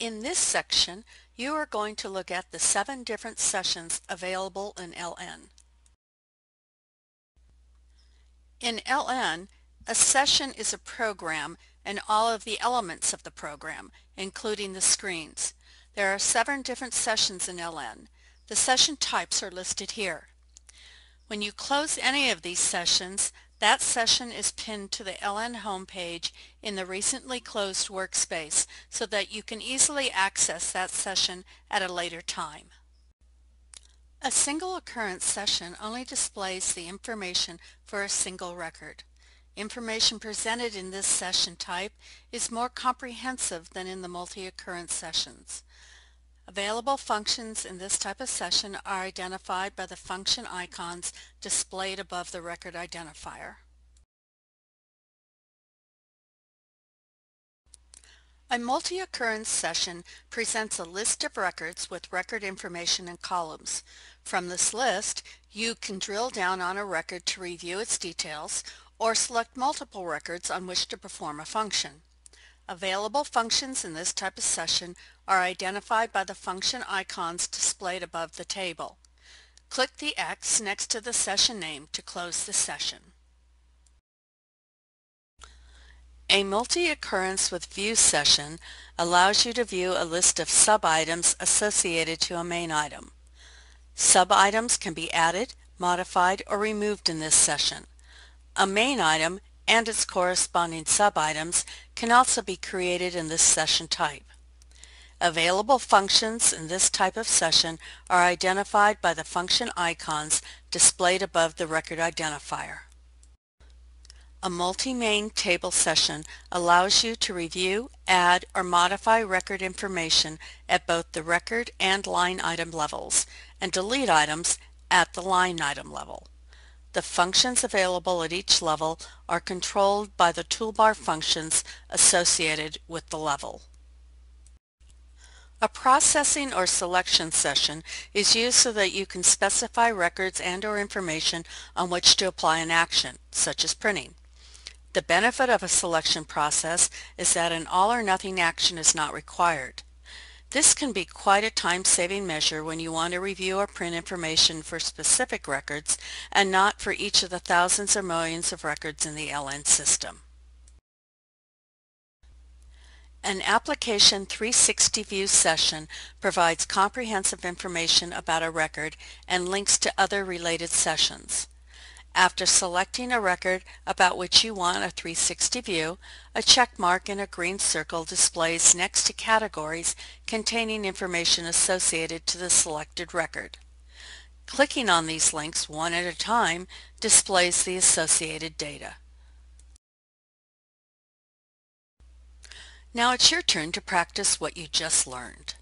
In this section, you are going to look at the 7 different sessions available in LN. In LN, a session is a program and all of the elements of the program, including the screens. There are 7 different sessions in LN. The session types are listed here. When you close any of these sessions, that session is pinned to the LN homepage in the recently closed workspace so that you can easily access that session at a later time. A single occurrence session only displays the information for a single record. Information presented in this session type is more comprehensive than in the multi-occurrence sessions. Available functions in this type of session are identified by the function icons displayed above the record identifier. A multi-occurrence session presents a list of records with record information and columns. From this list, you can drill down on a record to review its details or select multiple records on which to perform a function. Available functions in this type of session are identified by the function icons displayed above the table. Click the X next to the session name to close the session. A multi-occurrence with view session allows you to view a list of sub-items associated to a main item. Sub-items can be added, modified, or removed in this session. A main item and its corresponding sub-items can also be created in this session type. Available functions in this type of session are identified by the function icons displayed above the record identifier. A multi-main table session allows you to review, add, or modify record information at both the record and line item levels, and delete items at the line item level. The functions available at each level are controlled by the toolbar functions associated with the level. A processing or selection session is used so that you can specify records and/or information on which to apply an action, such as printing. The benefit of a selection process is that an all-or-nothing action is not required. This can be quite a time-saving measure when you want to review or print information for specific records and not for each of the thousands or millions of records in the LN system. An Application 360 View session provides comprehensive information about a record and links to other related sessions. After selecting a record about which you want a 360 view, a check mark in a green circle displays next to categories containing information associated to the selected record. Clicking on these links one at a time displays the associated data. Now it's your turn to practice what you just learned.